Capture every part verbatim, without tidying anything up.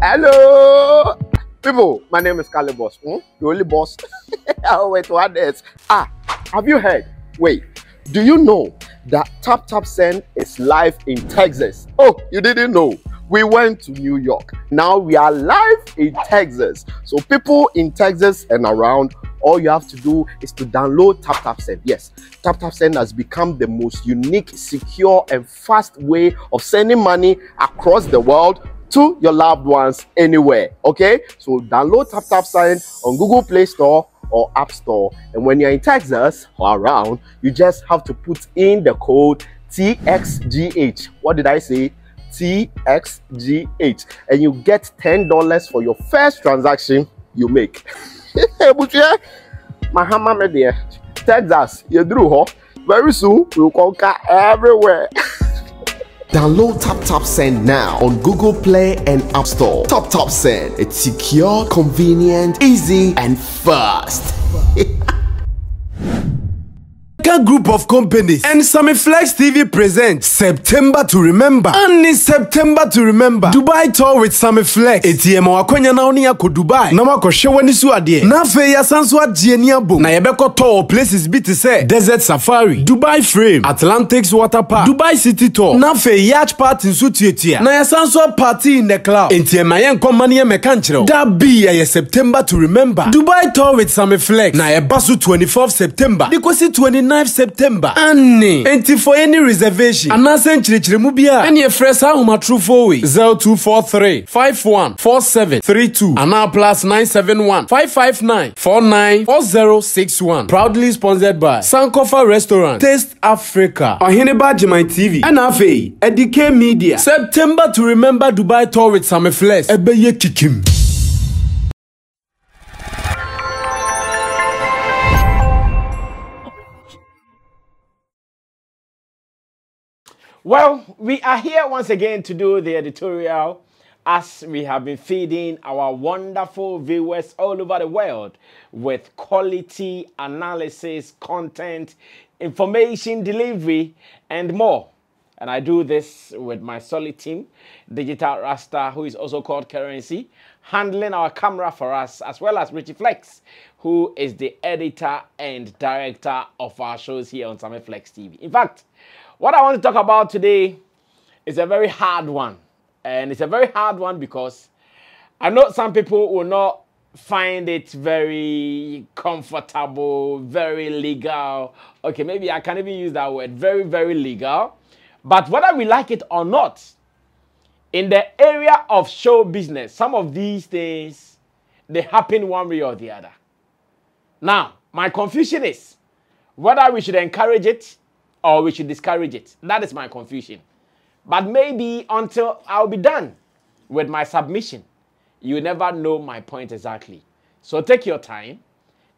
Hello, people. My name is Cali Boss. Hmm? The only boss. I'll wait to add this. Ah, have you heard? Wait, do you know that TapTapSend is live in Texas? Oh, you didn't know. We went to New York. Now we are live in Texas. So people in Texas and around, all you have to do is to download TapTapSend. Yes, TapTapSend has become the most unique, secure, and fast way of sending money across the world to your loved ones anywhere. Okay, so download TapTapSend on Google Play Store or App Store. And when you're in Texas or around, you just have to put in the code T X G H. What did I say? T X G H. And you get ten dollars for your first transaction you make. Texas, you drew, huh? Very soon we'll conquer everywhere. Download TapTapSend now on Google Play and App Store. TapTapSend, it's secure, convenient, easy, and fast. Group of companies and Sammy Flex T V presents September to Remember. And in September to Remember, Dubai tour with Sammy Flex. Etiye ma wakwenya na oni yako Dubai. Na wako shewe nisu adie. Na fe ya sansu adie niyabu. Na yebeko tour places biti se Desert Safari, Dubai Frame, Atlantic's Water Park, Dubai City Tour. Na fe yacht party nsu tietia. Na ya sansu party in the cloud. Etiye ma yenko mani ye mekanchiro. Da bi ya ye September to Remember, Dubai tour with Sammy Flex. Na yebasu twenty-fourth September. Dikosi twenty-ninth September. Annie, and for any reservation, and send Chiremubia, and your fresh home at True Four zero two four three five one four seven three two, and now plus nine seven one five five nine four nine four zero six one. Proudly sponsored by Sankofa Restaurant, Taste Africa, on Hineba Jimai T V, and Afe, Edike Media. September to Remember Dubai tour with Sammy Flex. Ebeye Kikim. Well, we are here once again to do the editorial as we have been feeding our wonderful viewers all over the world with quality analysis, content, information delivery, and more. And I do this with my solid team, Digital Rasta, who is also called Currency, handling our camera for us, as well as Richie Flex, who is the editor and director of our shows here on Sammy Flex T V. In fact, what I want to talk about today is a very hard one. And it's a very hard one because I know some people will not find it very comfortable, very legal. Okay, maybe I can't even use that word. Very, very legal. But whether we like it or not, in the area of show business, some of these things, they happen one way or the other. Now, my confusion is whether we should encourage it or we should discourage it. That is my confusion. But maybe until I'll be done with my submission, you never know my point exactly. So take your time,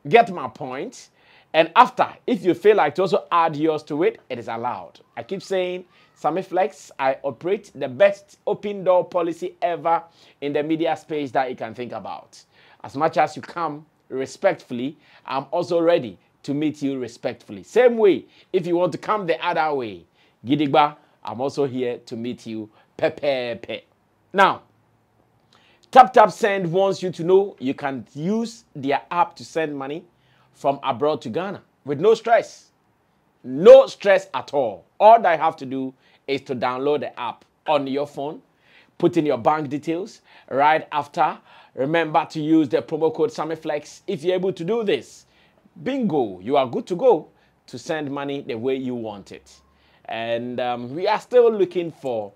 get my point, and after, if you feel like to also add yours to it, it is allowed. I keep saying, Sammy Flex, I operate the best open door policy ever in the media space that you can think about. As much as you come respectfully, I'm also ready to meet you respectfully. Same way, if you want to come the other way, Gidigba, I'm also here to meet you. Pepepe. Now, TapTapSend wants you to know you can use their app to send money from abroad to Ghana with no stress. No stress at all. All that you have to do is to download the app on your phone, put in your bank details right after. Remember to use the promo code SammyFlex. If you're able to do this, bingo, you are good to go to send money the way you want it. And um, we are still looking for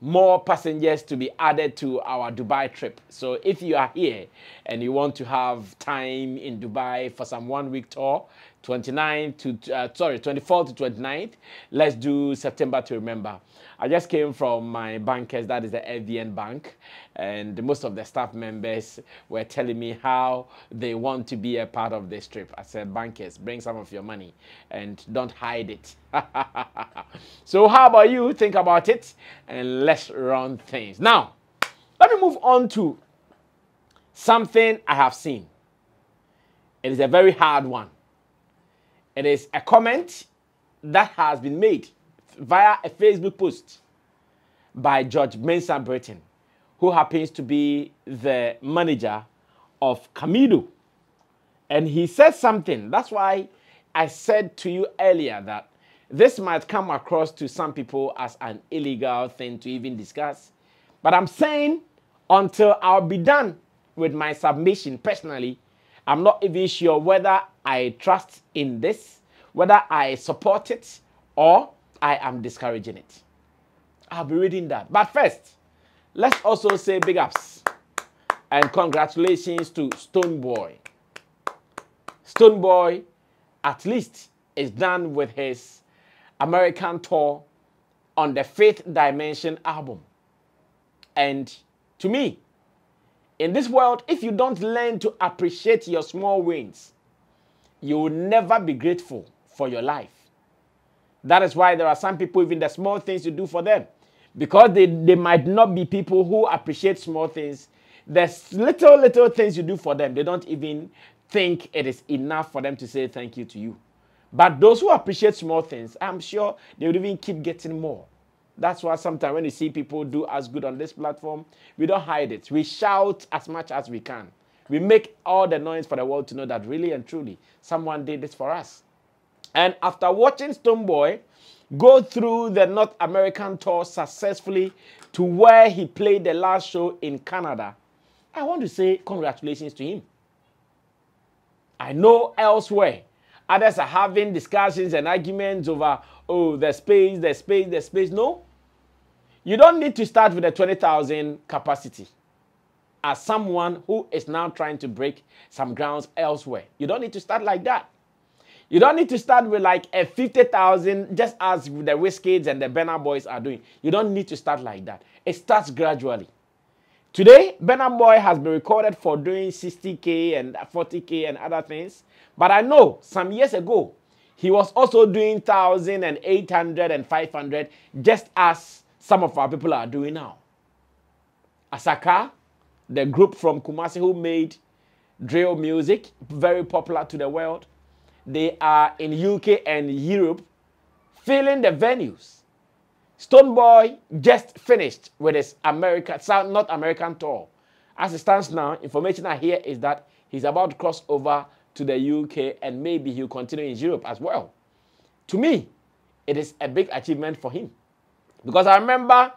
more passengers to be added to our Dubai trip. So if you are here and you want to have time in Dubai for some one week tour, twenty-ninth to, uh, sorry, twenty-fourth to twenty-ninth, let's do September to Remember. I just came from my bankers, that is the F B N Bank, and most of the staff members were telling me how they want to be a part of this trip. I said, bankers, bring some of your money and don't hide it. So how about you? Think about it and let's run things. Now, let me move on to something I have seen. It is a very hard one. It is a comment that has been made via a Facebook post by George Britton, who happens to be the manager of Camidoh. And he said something. That's why I said to you earlier that this might come across to some people as an illegal thing to even discuss. But I'm saying until I'll be done with my submission personally, I'm not even sure whether I trust in this, whether I support it, or I am discouraging it. I'll be reading that. But first, let's also say big ups and congratulations to Stonebwoy. Stonebwoy at least is done with his American tour on the Fifth Dimension album. And to me, in this world, if you don't learn to appreciate your small wins, you will never be grateful for your life. That is why there are some people, even the small things you do for them, because they, they might not be people who appreciate small things. There's little, little things you do for them. They don't even think it is enough for them to say thank you to you. But those who appreciate small things, I'm sure they would even keep getting more. That's why sometimes when you see people do us good on this platform, we don't hide it. We shout as much as we can. We make all the noise for the world to know that really and truly, someone did this for us. And after watching Stonebwoy go through the North American tour successfully to where he played the last show in Canada, I want to say congratulations to him. I know elsewhere, others are having discussions and arguments over, oh, the space, the space, the space. No, you don't need to start with a twenty thousand capacity as someone who is now trying to break some grounds elsewhere. You don't need to start like that. You don't need to start with like a fifty thousand, just as the WizKids and the Burna Boys are doing. You don't need to start like that. It starts gradually. Today, Burna Boy has been recorded for doing sixty K and forty K and other things. But I know some years ago, he was also doing one thousand and eight hundred and five hundred, just as some of our people are doing now. Asaka, the group from Kumasi who made drill music, very popular to the world. They are in U K and Europe, filling the venues. Stonebwoy just finished with his America, North American tour. As it stands now, information I hear is that he's about to cross over to the U K and maybe he'll continue in Europe as well. To me, it is a big achievement for him. Because I remember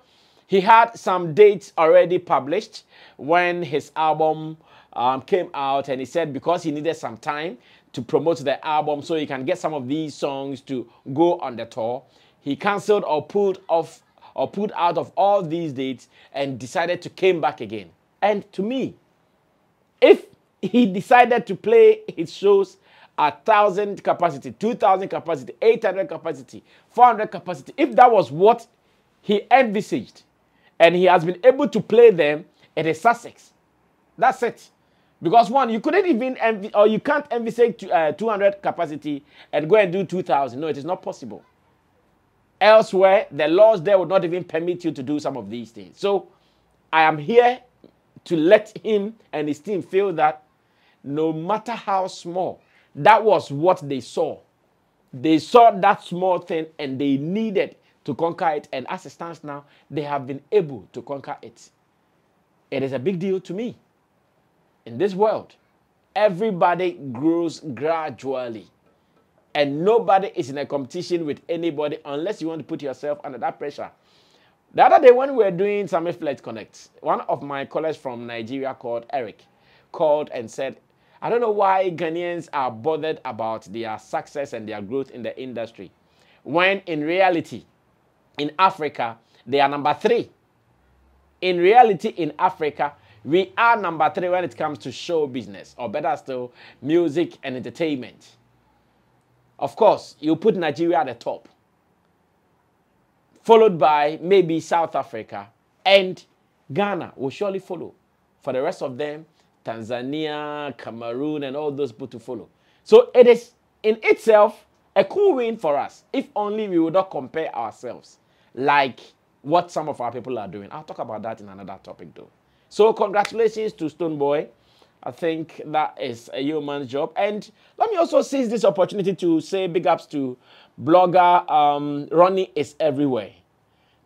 he had some dates already published when his album um, came out, and he said because he needed some time to promote the album so he can get some of these songs to go on the tour. He cancelled or pulled off or pulled out of all these dates and decided to come back again. And to me, if he decided to play his shows at one thousand capacity, two thousand capacity, eight hundred capacity, four hundred capacity, if that was what he envisaged and he has been able to play them, it is success. That's it. Because one, you couldn't even, or you can't envisage two hundred capacity and go and do two thousand. No, it is not possible. Elsewhere, the laws there would not even permit you to do some of these things. So, I am here to let him and his team feel that no matter how small, that was what they saw. They saw that small thing and they needed to conquer it. And as it stands now, they have been able to conquer it. It is a big deal to me. In this world, everybody grows gradually. And nobody is in a competition with anybody unless you want to put yourself under that pressure. The other day when we were doing Sammy Flex Connect, one of my colleagues from Nigeria called Eric, called and said, I don't know why Ghanaians are bothered about their success and their growth in the industry, when in reality, in Africa, they are number three. In reality, in Africa, we are number three when it comes to show business, or better still, music and entertainment. Of course, you put Nigeria at the top, followed by maybe South Africa, and Ghana will surely follow. For the rest of them, Tanzania, Cameroon, and all those put to follow. So it is in itself a cool win for us, if only we would not compare ourselves like what some of our people are doing. I'll talk about that in another topic though. So congratulations to Stonebwoy. I think that is a yeoman's job. And let me also seize this opportunity to say big ups to blogger um, Ronnie is Everywhere.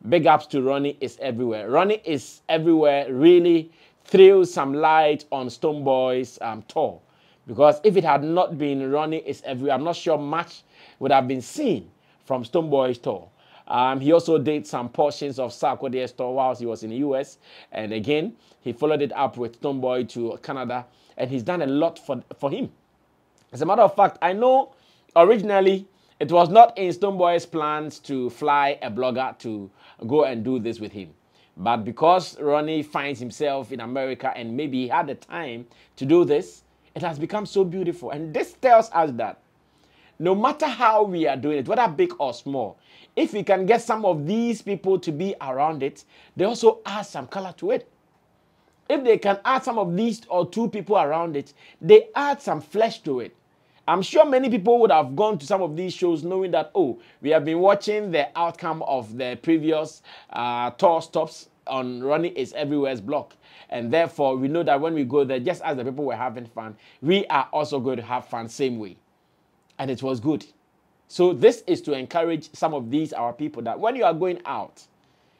Big ups to Ronnie is Everywhere. Ronnie is Everywhere really threw some light on Stonebwoy's um, tour. Because if it had not been Ronnie is Everywhere, I'm not sure much would have been seen from Stonebwoy's tour. Um, he also did some portions of Sarkodie's tour whilst he was in the U S. And again, he followed it up with Stonebwoy to Canada. And he's done a lot for, for him. As a matter of fact, I know originally it was not in Stonebwoy's plans to fly a blogger to go and do this with him. But because Ronnie finds himself in America and maybe he had the time to do this, it has become so beautiful. And this tells us that no matter how we are doing it, whether big or small, if we can get some of these people to be around it, they also add some color to it. If they can add some of these or two people around it, they add some flesh to it. I'm sure many people would have gone to some of these shows knowing that, oh, we have been watching the outcome of the previous uh, tour stops on Ronnie is Everywhere's blog. And therefore, we know that when we go there, just as the people were having fun, we are also going to have fun same way. And it was good. So this is to encourage some of these, our people, that when you are going out,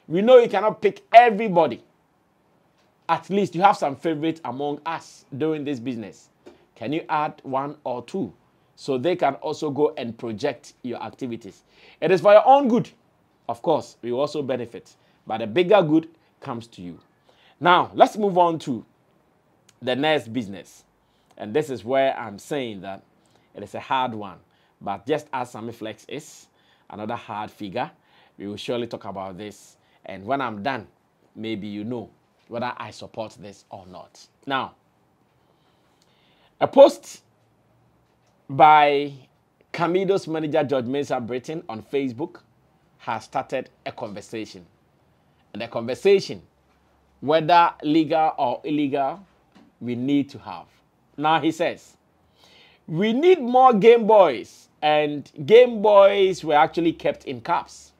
we know you cannot pick everybody. At least you have some favorite among us doing this business. Can you add one or two so they can also go and project your activities? It is for your own good. Of course, we also benefit. But the bigger good comes to you. Now, let's move on to the next business. And this is where I'm saying that it is a hard one. But just as Sammy Flex is another hard figure, we will surely talk about this. And when I'm done, maybe you know whether I support this or not. Now, a post by Camidoh's manager, George Britton, on Facebook has started a conversation. And the conversation, whether legal or illegal, we need to have. Now he says, we need more Game Boys, and Game Boys were actually kept in caps.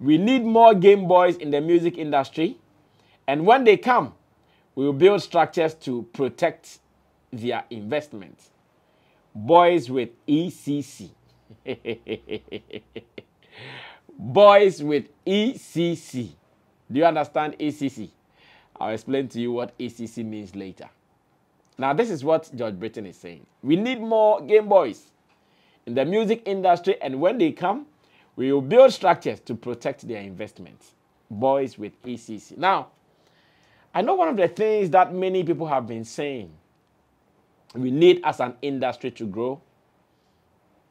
We need more Game Boys in the music industry, and when they come, we will build structures to protect their investment. Boys with E C C. Boys with E C C. Do you understand E C C? I'll explain to you what E C C means later. Now, this is what George Britton is saying. We need more Game Boys in the music industry, and when they come, we will build structures to protect their investments. Boys with E C C. Now, I know one of the things that many people have been saying we need as an industry to grow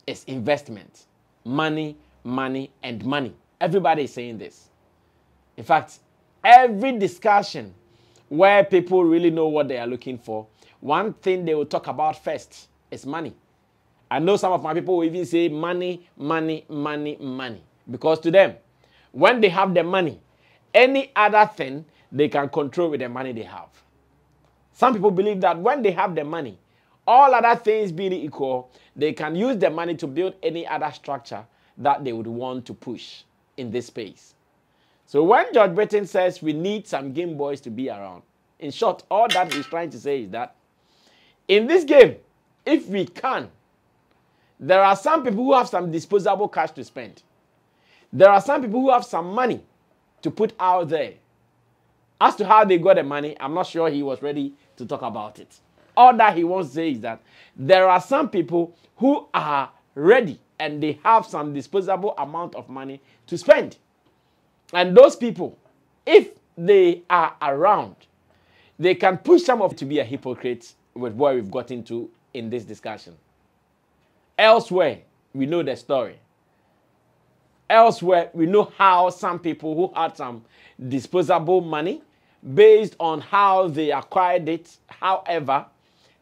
is investment. Money, money, and money. Everybody is saying this. In fact, every discussion where people really know what they are looking for, one thing they will talk about first is money. I know some of my people will even say money, money, money, money. Because to them, when they have the money, any other thing they can control with the money they have. Some people believe that when they have the money, all other things being equal, they can use the money to build any other structure that they would want to push in this space. So when George Britton says we need some Game Boys to be around, in short, all that he's trying to say is that in this game, if we can, there are some people who have some disposable cash to spend. There are some people who have some money to put out there. As to how they got the money, I'm not sure he was ready to talk about it. All that he wants to say is that there are some people who are ready and they have some disposable amount of money to spend. And those people, if they are around, they can push some of it to be a hypocrite with what we've got into in this discussion. Elsewhere, we know the story. Elsewhere, we know how some people who had some disposable money, based on how they acquired it, however,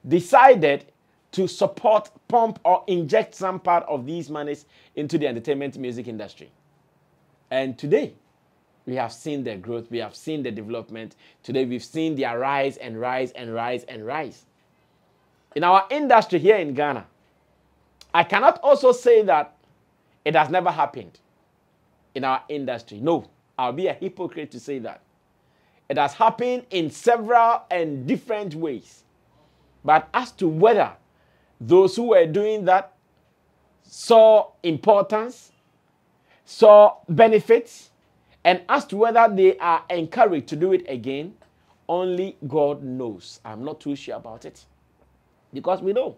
decided to support, pump, or inject some part of these monies into the entertainment music industry. And today, we have seen their growth, we have seen the development. Today, we've seen their rise and rise and rise and rise. In our industry here in Ghana, I cannot also say that it has never happened in our industry. No, I'll be a hypocrite to say that. It has happened in several and different ways. But as to whether those who were doing that saw importance, saw benefits, And as to whether they are encouraged to do it again, only God knows. I'm not too sure about it. Because we know.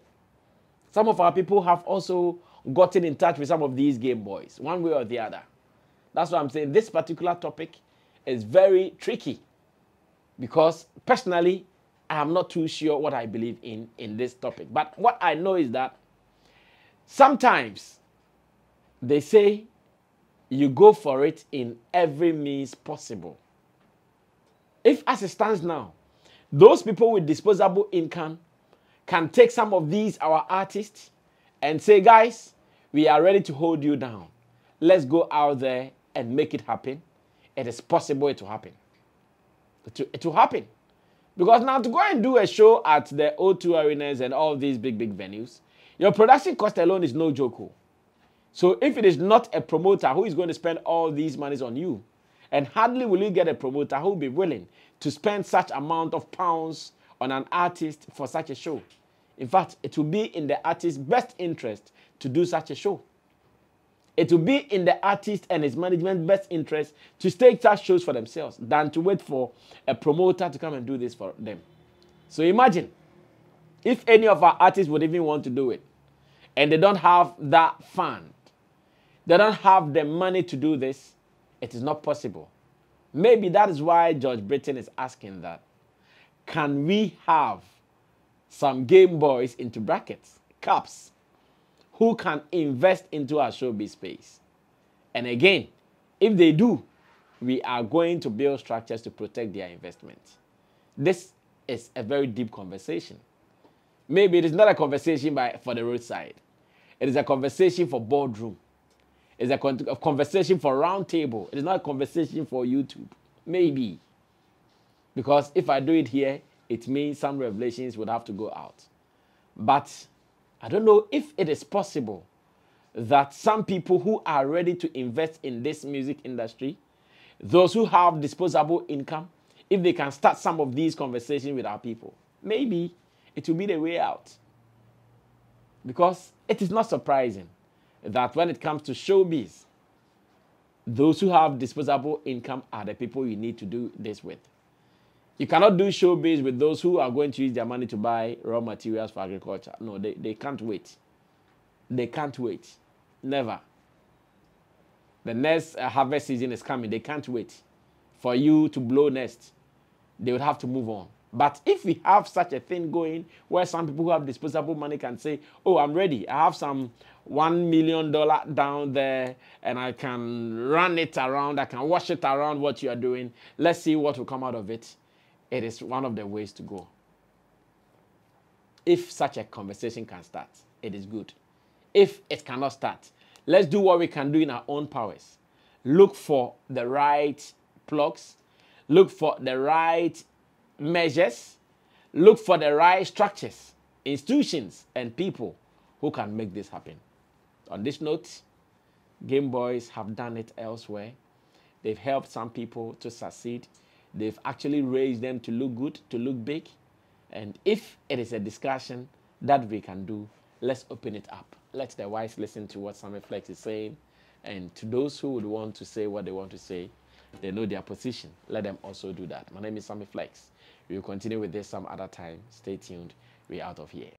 Some of our people have also gotten in touch with some of these Game Boys, one way or the other. That's why I'm saying this particular topic is very tricky. Because personally, I'm not too sure what I believe in in this topic. But what I know is that sometimes they say you go for it in every means possible. If as it stands now, those people with disposable income can take some of these, our artists, and say, guys, we are ready to hold you down. Let's go out there and make it happen. It is possible it will happen. It will, it will happen. Because now to go and do a show at the O two arenas and all these big, big venues, your production cost alone is no joke. So if it is not a promoter who is going to spend all these monies on you, and hardly will you get a promoter who will be willing to spend such amount of pounds on an artist for such a show. In fact, it will be in the artist's best interest to do such a show. It will be in the artist and his management's best interest to stage such shows for themselves than to wait for a promoter to come and do this for them. So imagine if any of our artists would even want to do it and they don't have that fund, they don't have the money to do this, it is not possible. Maybe that is why George Britton is asking that. Can we have some Game Boys into brackets, caps, who can invest into our showbiz space? And again, if they do, we are going to build structures to protect their investment. This is a very deep conversation. Maybe it is not a conversation by, for the roadside. It is a conversation for boardroom. It's a, con a conversation for round table. It is not a conversation for YouTube. Maybe. Because if I do it here, it means some revelations would have to go out. But I don't know if it is possible that some people who are ready to invest in this music industry, those who have disposable income, if they can start some of these conversations with our people, maybe it will be the way out. Because it is not surprising that when it comes to showbiz, those who have disposable income are the people you need to do this with. You cannot do showbiz with those who are going to use their money to buy raw materials for agriculture. No, they, they can't wait. They can't wait. Never. The next uh, harvest season is coming. They can't wait for you to blow nest. They would have to move on. But if we have such a thing going where some people who have disposable money can say, oh, I'm ready. I have some one million dollars down there and I can run it around. I can wash it around what you are doing. Let's see what will come out of it. It is one of the ways to go. If such a conversation can start, it is good. If it cannot start, let's do what we can do in our own powers. Look for the right plugs. Look for the right measures. Look for the right structures, institutions, and people who can make this happen. On this note, Game Boys have done it elsewhere. They've helped some people to succeed. They've actually raised them to look good, to look big. And if it is a discussion that we can do, let's open it up. Let the wise listen to what Sammy Flex is saying. And to those who would want to say what they want to say, they know their position. Let them also do that. My name is Sammy Flex. We will continue with this some other time. Stay tuned. We're out of here.